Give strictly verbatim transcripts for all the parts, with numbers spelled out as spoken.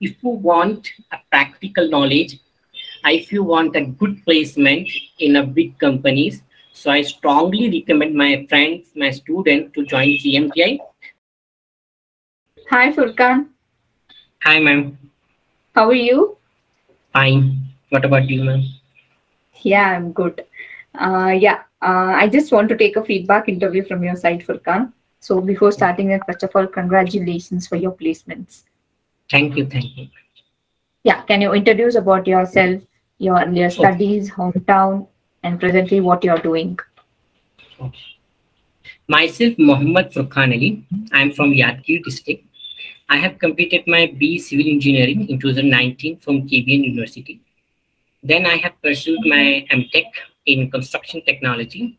if you want a practical knowledge, if you want a good placement in a big companies, so I strongly recommend my friends, my students to join C M T I. Hi Furqan. Hi ma'am. How are you? Fine. What about you ma'am? Yeah, I'm good. Uh, yeah, uh, I just want to take a feedback interview from your side, Furqan. So before starting it, first of all, congratulations for your placements. Thank you, thank you. Yeah, can you introduce about yourself, your, your studies, hometown, and presently what you are doing? Okay. Myself, Mohammed Furqan Ali. I am from Yadkir District. I have completed my B E Civil Engineering in two thousand nineteen from K B N University. Then I have pursued my M Tech in Construction Technology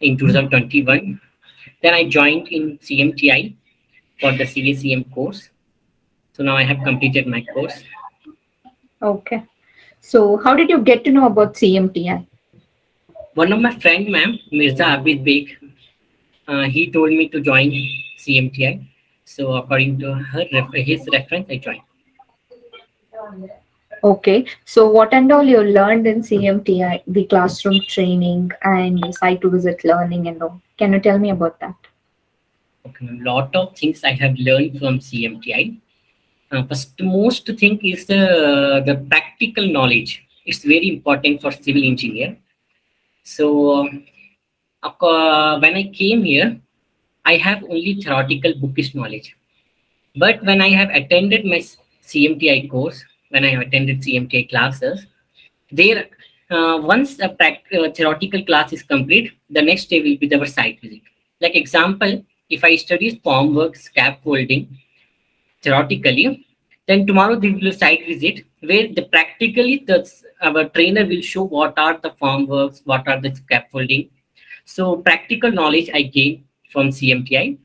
in two thousand twenty-one. Then I joined in C M T I for the C A C M course. So now I have completed my course. Okay. So how did you get to know about C M T I? One of my friend, ma'am, Mirza Abid Beg, uh, he told me to join C M T I. So according to her, his reference, I joined. Okay. So what and all you learned in C M T I, the classroom training and site visit learning and all. Can you tell me about that? Okay, a lot of things I have learned from C M T I. Uh, first, most thing is the, the practical knowledge. It's very important for civil engineer. So uh, when I came here, I have only theoretical bookish knowledge. But when I have attended my C M T I course, when I attended C M T I classes, there uh, once a uh, theoretical class is complete, the next day will be the site visit. Like example, if I study formwork, scaffolding theoretically, then tomorrow they will do a site visit where the practically the our trainer will show what are the formworks, what are the scaffolding. So practical knowledge I gained from C M T I.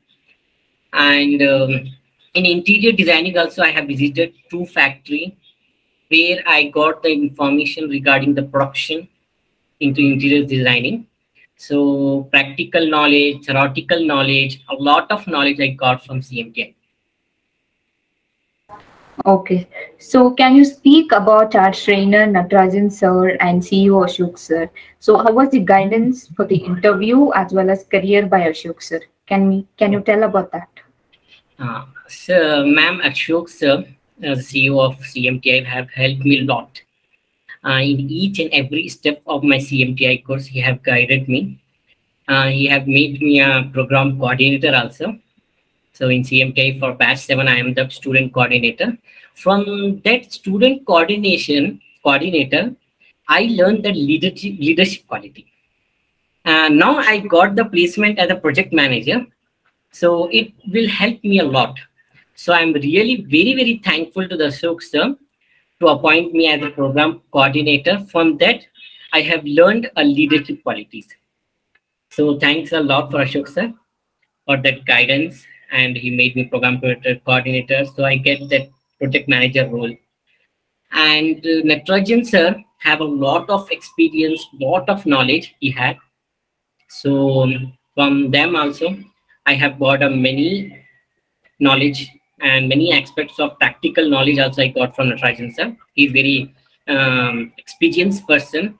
And um, in interior designing also, I have visited two factories where I got the information regarding the production into interior designing. So practical knowledge, theoretical knowledge, a lot of knowledge I got from C M T I. Okay. So can you speak about our trainer Natrajan sir and C E O Ashok sir? So how was the guidance for the interview as well as career by Ashok sir? Can we, can you tell about that? Uh, so ma'am, Ashok sir, as C E O of C M T I, have helped me a lot. Uh, in each and every step of my C M T I course, he have guided me. Uh, he have made me a program coordinator also. So in C M T I for batch seven, I am the student coordinator. From that student coordination coordinator, I learned the leadership, leadership quality. Uh, now I got the placement as a project manager. So it will help me a lot. So I'm really very, very thankful to the Ashok sir to appoint me as a program coordinator. From that, I have learned a leadership qualities. So thanks a lot for Ashok sir for that guidance. And he made me program coordinator. So I get that project manager role. And uh, Natrajan sir have a lot of experience, lot of knowledge he had. So from them also, I have got a many knowledge and many aspects of practical knowledge also I got from Natrajan sir. He's very um, experienced person.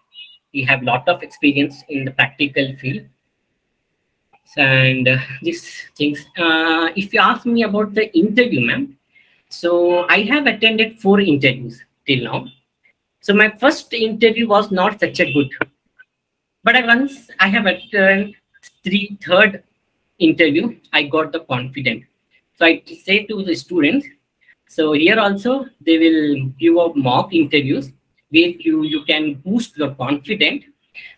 He have lot of experience in the practical field. And uh, these things, uh, if you ask me about the interview, ma'am, so I have attended four interviews till now. So my first interview was not such a good, but I, once I have attended three, third interview, I got the confident. So I say to the students, so here also they will give out mock interviews where you, you can boost your confidence.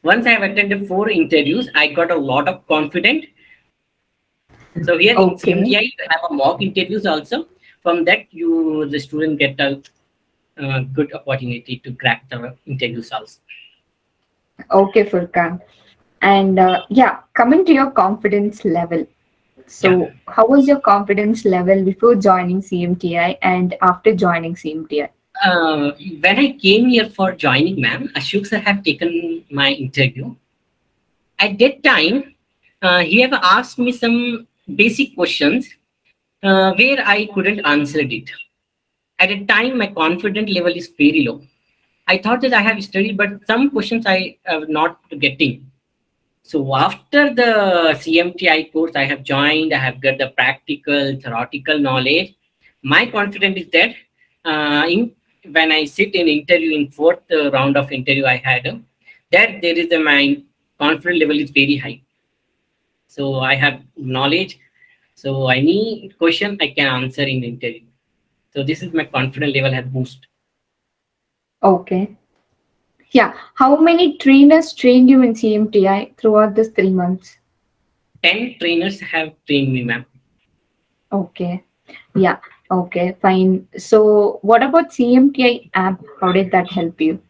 Once I have attended four interviews, I got a lot of confident. So here okay. in C M T I, you have a mock interviews also. From that, you the student get a uh, good opportunity to crack the interviews also. Okay, Furqan. And uh, yeah, coming to your confidence level. So yeah. How was your confidence level before joining C M T I and after joining C M T I? Uh, when I came here for joining, ma'am, Ashok sir have taken my interview. At that time, uh, he have asked me some basic questions uh, where I couldn't answer it. At a time, my confidence level is very low. I thought that I have studied, but some questions I am not getting. So after the C M T I course, I have joined, I have got the practical, theoretical knowledge. My confidence is that uh, in, when I sit in interview, in fourth uh, round of interview I had, uh, that there is a, my confidence level is very high. So I have knowledge. So any question I can answer in the interview. So this is my confidence level has boosted. Okay. Yeah. How many trainers trained you in C M T I throughout this three months? ten trainers have trained me, ma'am. Okay. Yeah. Okay. Fine. So what about C M T I app? How did that help you?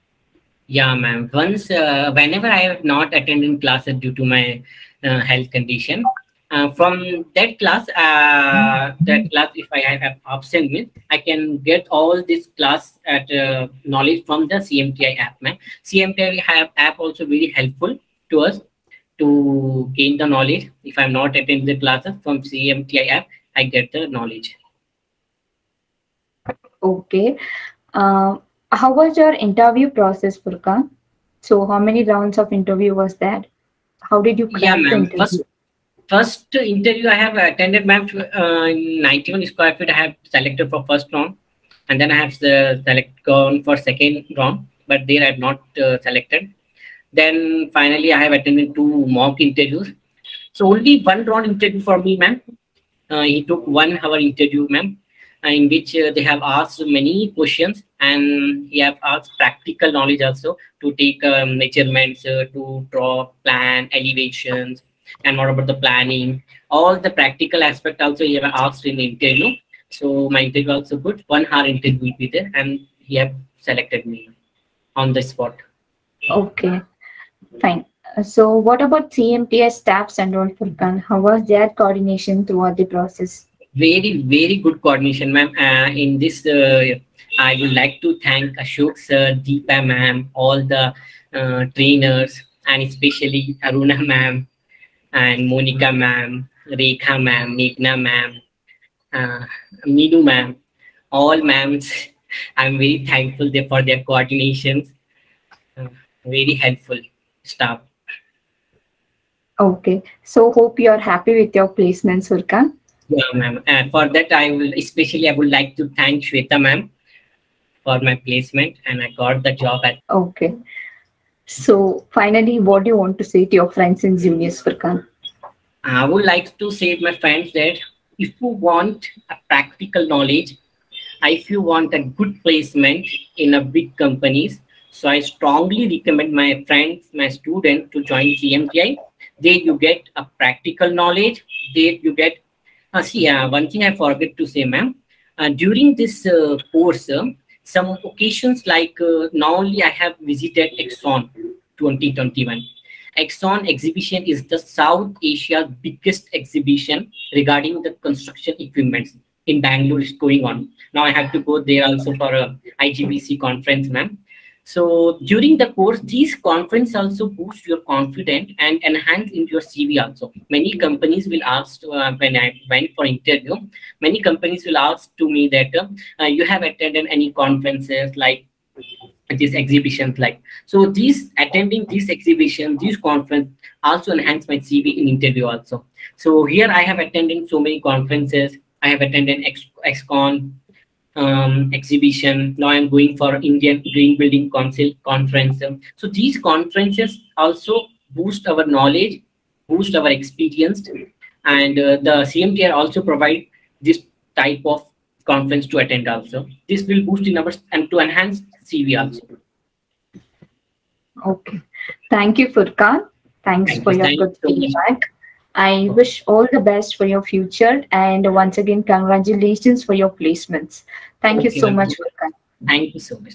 Yeah, ma'am. Once, uh, whenever I have not attended classes due to my uh, health condition, uh, from that class, uh, that class, if I have absent with, I can get all this class at uh, knowledge from the C M T I app, ma'am. C M T I have app also very helpful to us to gain the knowledge. If I am not attending the classes from C M T I app, I get the knowledge. Okay. Uh... How was your interview process, Furqan? So how many rounds of interview was that? How did you crack the interview? First, first interview I have attended, ma'am, uh, in ninety-one square feet. I have selected for first round, and then I have uh, select gone for second round, but there I have not uh, selected. Then finally I have attended two mock interviews. So only one round interview for me, ma'am. Uh, he took one hour interview, ma'am, in which uh, they have asked many questions, and he have asked practical knowledge also to take um, measurements, uh, to draw plan elevations, and what about the planning, all the practical aspect also he have asked in the interview. So my interview also good, one hour interview will be there, and he have selected me on the spot. Okay, fine. So what about C M T I staffs and all, Furqan? How was their coordination throughout the process? Very, very good coordination, ma'am. Uh, in this, uh, I would like to thank Ashok sir, Deepa ma'am, all the uh, trainers, and especially Aruna ma'am, and Monica ma'am, Rekha ma'am, Meghna ma'am, uh, Meenu ma'am, all ma'ams. I'm very thankful there for their coordinations. Uh, very helpful staff. Okay. So hope you're happy with your placements, Furqan. Yeah, ma'am. And for that, I will especially I would like to thank Shweta ma'am for my placement, and I got the job at. Okay. So finally, what do you want to say to your friends and juniors, Furqan? I would like to say to my friends that if you want a practical knowledge, if you want a good placement in a big companies, so I strongly recommend my friends, my students to join C M T I. There you get a practical knowledge. There you get. Uh, see, uh, one thing I forget to say, ma'am. Uh, during this uh, course, uh, some occasions like uh, now only I have visited Exxon twenty twenty-one. Exxon exhibition is the South Asia's biggest exhibition regarding the construction equipment in Bangalore is going on. Now I have to go there also for a I G B C conference, ma'am. So during the course, these conferences also boost your confidence and enhance in your C V also. Many companies will ask, uh, when I went for interview, many companies will ask to me that uh, you have attended any conferences like these exhibitions like. So these attending these exhibitions, these conferences also enhance my C V in interview also. So here I have attended so many conferences. I have attended X CON. Um, exhibition. Now I'm going for Indian Green Building Council conference. So these conferences also boost our knowledge, boost our experience, and uh, the C M T I also provide this type of conference to attend also. This will boost in our and to enhance C V also. Okay. Thank you, Furqan. Thanks Thank for you. your Thank good you feedback. So I wish all the best for your future, and once again, congratulations for your placements. Thank okay, you so much, Furqan. Thank you so much.